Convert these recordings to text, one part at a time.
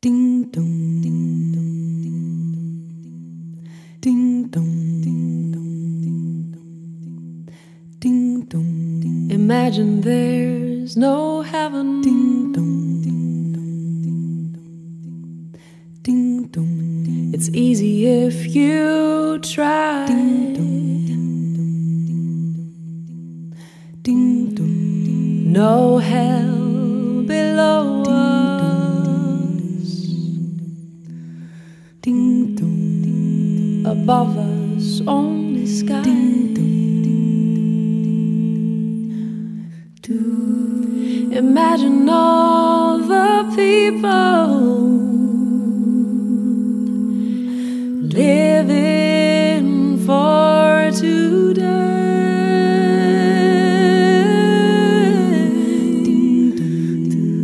Ding dong, ding dong, ding dong, ding dong, ding dong, ding dong. Imagine there's no heaven. Ding dong, ding dong, ding dong, ding dong. It's easy if you try. Ding dong, ding dong, ding dong, ding dong. No hell below us. Ding dong, above us only sky. Ding dong, imagine all the people living for today. Ding dong, ding.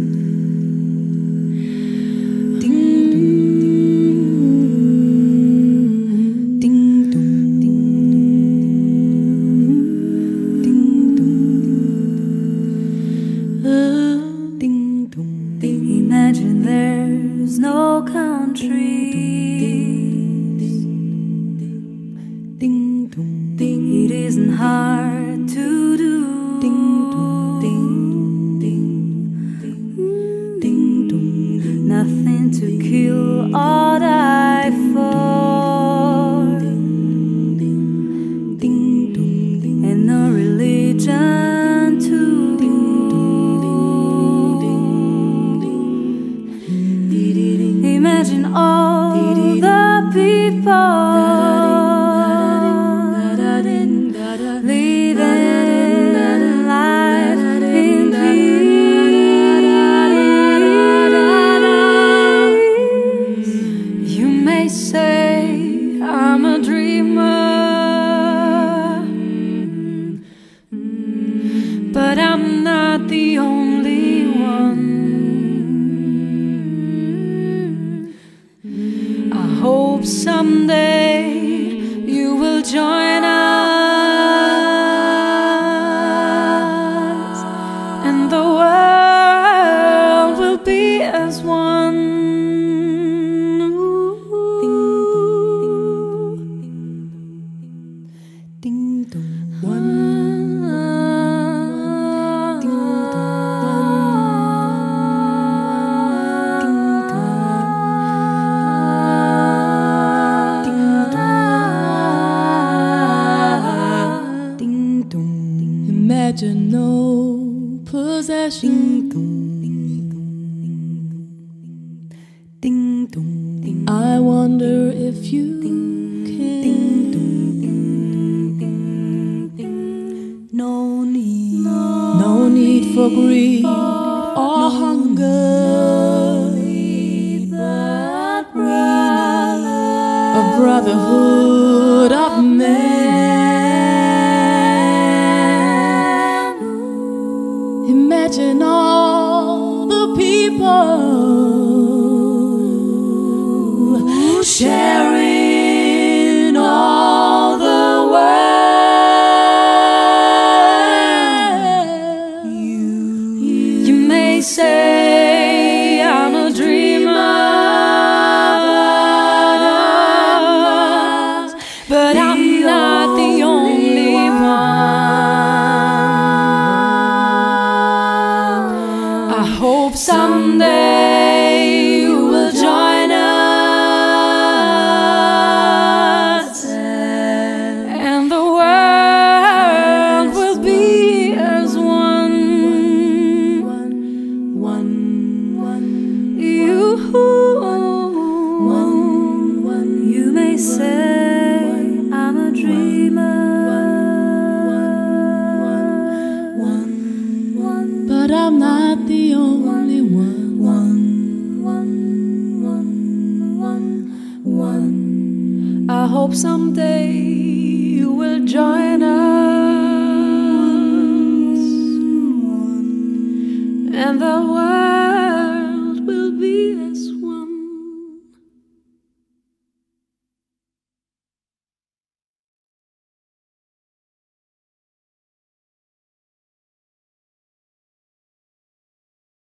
Imagine there's no countries. It isn't hard to do. Nothing to kill or die for. And no religion. Imagine all the people living life in peace. You may say I'm a dreamer, but I'm not the only one. Hope someday you will join us, and the world will be as one. Ooh. Ding dong, one. Ding dong, one. Imagine no possession. Ding dong, I wonder if you can. No need for greed or hunger. A brotherhood of men. Imagine all the people sharing all the world. You may say I'm a dreamer, but I'm not the only one. Hope someday you will join us, and the world will be as one. You may say I'm a dreamer, but I'm not the only one. I hope someday